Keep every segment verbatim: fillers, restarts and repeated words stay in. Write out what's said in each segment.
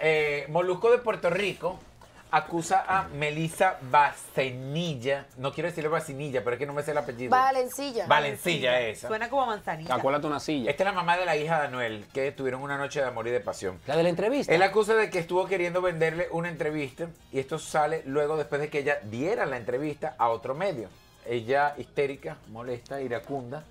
eh, Molusco de Puerto Rico acusa a Melissa Vallecilla. No quiero decirle Vallecilla, pero es que no me sé el apellido. Vallecilla. Vallecilla esa. Suena como manzanilla. Acuérdate una silla. Esta es la mamá de la hija de Anuel, que tuvieron una noche de amor y de pasión. La de la entrevista. Él acusa de que estuvo queriendo venderle una entrevista y esto sale luego después de que ella diera la entrevista a otro medio. Ella, histérica, molesta, iracunda,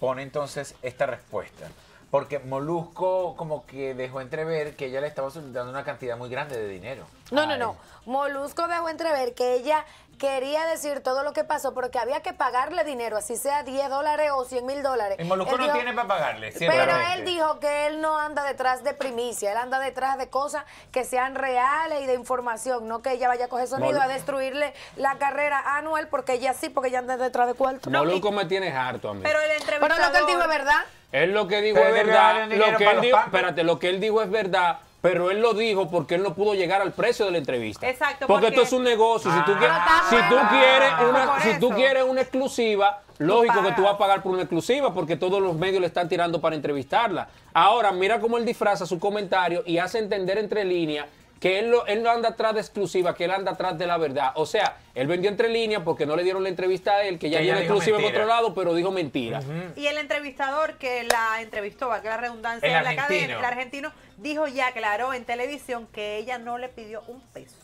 pone entonces esta respuesta. Porque Molusco como que dejó entrever que ella le estaba solicitando una cantidad muy grande de dinero. No, no, no. Molusco dejó entrever que ella quería decir todo lo que pasó porque había que pagarle dinero, así sea diez dólares o cien mil dólares. Y Molusco él no dijo, tiene para pagarle. Pero él dijo que él no anda detrás de primicia, él anda detrás de cosas que sean reales y de información, no que ella vaya a coger sonido Mol... a destruirle la carrera a Anuel porque ella sí, porque ella anda detrás de cuarto. No, Molusco y... me tienes harto a mí. Pero el entrevistador... Pero lo que él dijo es verdad. Es lo que dijo es verdad, lo que él dijo, espérate, lo que él dijo es verdad, pero él lo dijo porque él no pudo llegar al precio de la entrevista. Exacto. Porque, porque esto es un negocio, ah, si tú quieres, si tú quieres una, si tú quieres una exclusiva, lógico que tú vas a pagar por una exclusiva porque todos los medios le están tirando para entrevistarla. Ahora mira cómo él disfraza su comentario y hace entender entre líneas que él, lo, él no anda atrás de exclusiva, que él anda atrás de la verdad. O sea, él vendió entre líneas porque no le dieron la entrevista a él, que ya dio exclusiva en otro lado, pero dijo mentira. Uh-huh. Y el entrevistador que la entrevistó, que la redundancia en la cadena, el argentino, dijo y aclaró en televisión que ella no le pidió un peso.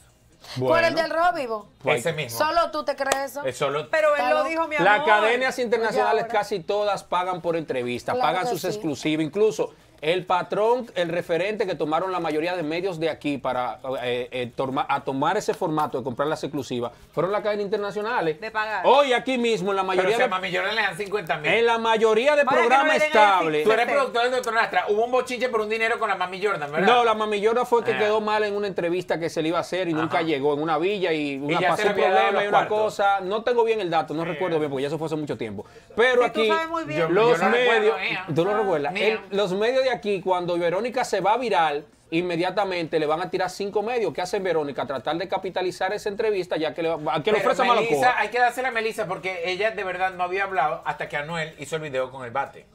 Bueno, por el del rojo vivo. Pues, ese mismo. Solo tú te crees eso. Es solo... Pero él claro. lo dijo, mi amor. Las cadenas internacionales casi todas pagan por entrevista, claro pagan sus sí. exclusivas. Incluso el patrón, el referente que tomaron la mayoría de medios de aquí para eh, eh, toma, a tomar ese formato de comprar las exclusivas, fueron las cadenas internacionales. De pagar. Hoy aquí mismo en la mayoría Pero, de... O sea, millones le dan cincuenta mil. En la mayoría de programas no estables. Tú eres productor del doctor Nastra. Hubo un bochinche por un dinero con la Mami Jordan, ¿verdad? No, la Mami Jordan fue que ah. quedó mal en una entrevista que se le iba a hacer y Ajá. nunca llegó en una villa y una y pasó un problema y una cuartos. cosa. No tengo bien el dato, no eh. recuerdo bien porque ya eso fue hace mucho tiempo. Pero sí, aquí yo, los yo no medios... Recuerdo, tú lo recuerdas. El, los medios de aquí, cuando Verónica se va viral, inmediatamente le van a tirar cinco medios. ¿Qué hace Verónica? Tratar de capitalizar esa entrevista ya que le, que le ofrece mala cosa. Hay que dársela a Melissa porque ella de verdad no había hablado hasta que Anuel hizo el video con el bate.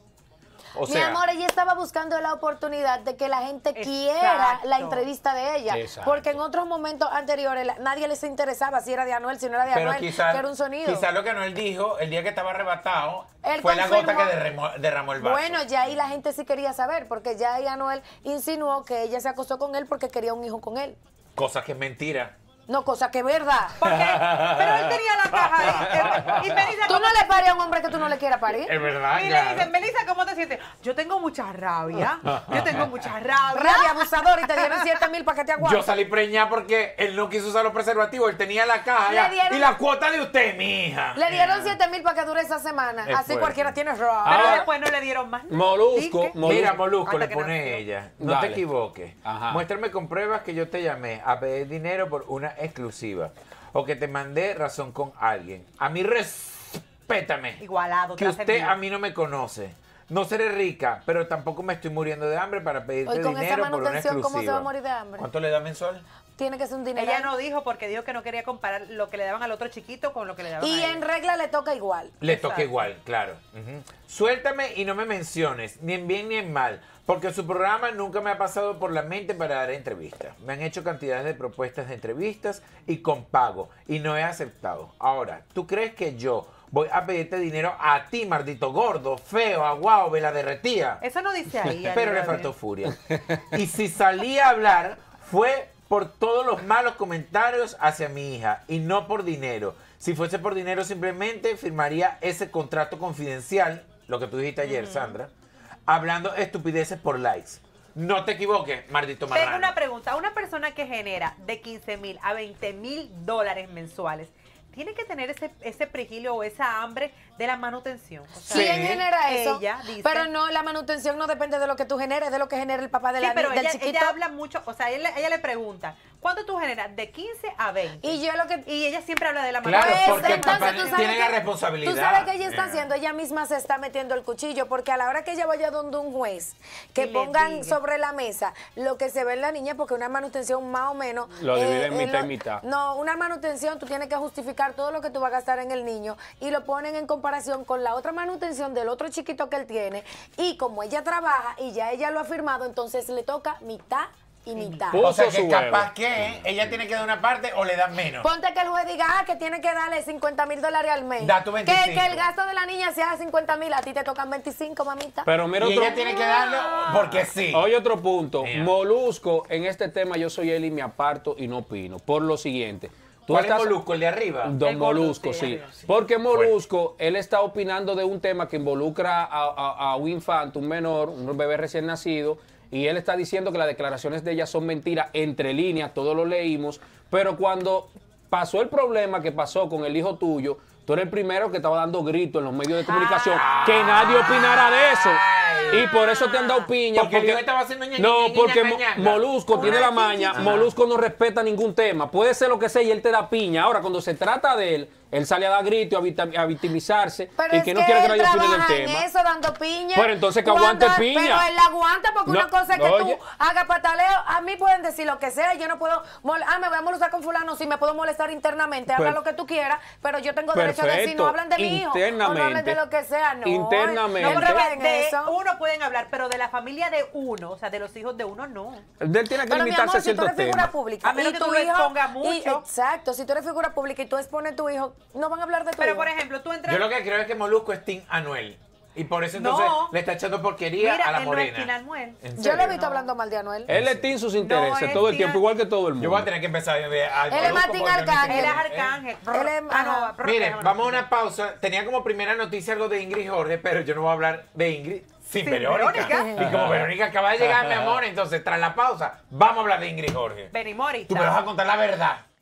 O sea, mi amor, ella estaba buscando la oportunidad de que la gente exacto. quiera la entrevista de ella. Exacto. Porque en otros momentos anteriores nadie les interesaba si era de Anuel, si no era de Pero Anuel, quizá, que era un sonido. Quizás lo que Anuel dijo el día que estaba arrebatado Él fue confirmó, la gota que derramó, derramó el vaso. Bueno, ya ahí la gente sí quería saber, porque ya ahí Anuel insinuó que ella se acostó con él porque quería un hijo con él. Cosa que es mentira. No, cosa que es verdad. Porque, pero él tenía la caja ahí. Y Melissa, tú no le pares a un hombre que tú no le quieras parir. Es verdad. Y claro. le dicen, Melissa, ¿cómo te sientes? Yo tengo mucha rabia. Yo tengo mucha rabia. Rabia, abusador. Y te dieron siete mil para que te aguantes. Yo salí preñada porque él no quiso usar los preservativos. Él tenía la caja. Le dieron, y la cuota de usted, mija. Le dieron siete mil para que dure esa semana. Es Así fuerte. cualquiera tiene rabia. Pero Ahora, después no le dieron más. Molusco. Molusco. Mira, Molusco, le pone no ella. No Dale. te equivoques. Ajá. Muéstrame con pruebas que yo te llamé a pedir dinero por una exclusiva o que te mandé razón con alguien. A mí respétame. Igualado. Que usted a mí no me conoce. No seré rica, pero tampoco me estoy muriendo de hambre para pedirte dinero por una exclusiva. Hoy con esa manutención, ¿cómo se va a morir de hambre? ¿Cuánto le da mensual? Tiene que ser un dinero. Ella no dijo porque dijo que no quería comparar lo que le daban al otro chiquito con lo que le daban a él. Y en regla le toca igual. Le Exacto. toca igual, claro. Uh-huh. Suéltame y no me menciones, ni en bien ni en mal, porque su programa nunca me ha pasado por la mente para dar entrevistas. Me han hecho cantidades de propuestas de entrevistas y con pago, y no he aceptado. Ahora, ¿tú crees que yo voy a pedirte dinero a ti, maldito gordo, feo, aguao, vela derretía? Eso no dice ahí. Pero le faltó furia. Y si salí a hablar fue por todos los malos comentarios hacia mi hija y no por dinero. Si fuese por dinero simplemente firmaría ese contrato confidencial, lo que tú dijiste ayer, mm. Sandra, hablando estupideces por likes. No te equivoques, maldito marrano. Tengo una pregunta. Una persona que genera de quince mil a veinte mil dólares mensuales, tiene que tener ese, ese prigilio o esa hambre de la manutención. O sea, ¿quién genera eso? Ella dice, pero no, la manutención no depende de lo que tú generes, de lo que genera el papá de la, sí, pero del ella, chiquito. Ella habla mucho, o sea, ella, ella le pregunta, ¿cuánto tú generas? De quince a veinte. Y yo lo que y ella siempre habla de la mano. Claro, porque papá tiene la responsabilidad. Tú sabes que ella está haciendo, ella misma se está metiendo el cuchillo, porque a la hora que ella vaya donde un juez, que pongan sobre la mesa lo que se ve en la niña, porque una manutención más o menos... Lo divide eh, en mitad y mitad. No, una manutención tú tienes que justificar todo lo que tú vas a gastar en el niño y lo ponen en comparación con la otra manutención del otro chiquito que él tiene. Y como ella trabaja y ya ella lo ha firmado, entonces le toca mitad imitar. O sea, que capaz que ella tiene que dar una parte o le dan menos. Ponte que el juez diga, ah, que tiene que darle cincuenta mil dólares al mes. Da tu veinticinco. Que, que el gasto de la niña sea cincuenta mil, a ti te tocan veinticinco, mamita. Pero mira, y otro... ella tiene que darlo porque sí. Oye, otro punto. Yeah. Molusco, en este tema yo soy él y me aparto y no opino. Por lo siguiente. ¿Tú ¿Cuál estás... es Molusco, el de arriba? Don el Molusco, Molusco sí. Arriba, sí. Porque Molusco, bueno, él está opinando de un tema que involucra a, a, a un infante, un menor, un bebé recién nacido, y él está diciendo que las declaraciones de ella son mentiras, entre líneas, todos lo leímos, pero cuando pasó el problema que pasó con el hijo tuyo, tú eres el primero que estaba dando gritos en los medios de comunicación, ah, que nadie opinara de eso. Ay, y por eso te han dado piña. Porque, porque yo estaba haciendo ñaña, No, ñaña, porque ñaña, Molusco tiene la maña, Molusco no respeta ningún tema. Puede ser lo que sea y él te da piña. Ahora, cuando se trata de él, él sale a dar gritos, a victimizarse. Pero y que no que quiere que nadie opine del tema. En eso, dando piña. Pero entonces que aguante piña. Pero él aguanta porque no, una cosa es que oye. tú hagas pataleo. A mí pueden decir lo que sea. Yo no puedo. Ah, me voy a molestar con fulano. Sí, me puedo molestar internamente. Haga lo que tú quieras. Pero yo tengo derecho a decir, no hablan de mi hijo. No, no hablan de lo que sea. No. Internamente. No, de eso. Uno pueden hablar, pero de la familia de uno, o sea, de los hijos de uno, no. Él tiene que limitarse a ciertos temas. Si tú eres figura pública. A menos que tú expongas mucho. Exacto. Si tú eres figura pública y tú expones tu hijo, no van a hablar de todo. Pero, por ejemplo, tú entras... Yo lo que creo es que Molusco es team Anuel. Y por eso entonces no. le está echando porquería Mira, a la morena. Mira, él no es team Anuel. Yo lo he visto no. hablando mal de Anuel. Él es team sus intereses no, todo el tiempo, igual que todo el mundo. Yo voy a tener que empezar a ver a Él es Martín Arcángel. Él es Arcángel. Él es... Ah, no. Miren, vamos a una pausa. Tenía como primera noticia algo de Ingrid Jorge, pero yo no voy a hablar de Ingrid sin, sin Verónica. Verónica. Y como Verónica acaba de llegar, mi amor, entonces, tras la pausa, vamos a hablar de Ingrid Jorge. Venimos ahorita. Tú me vas a contar la verdad.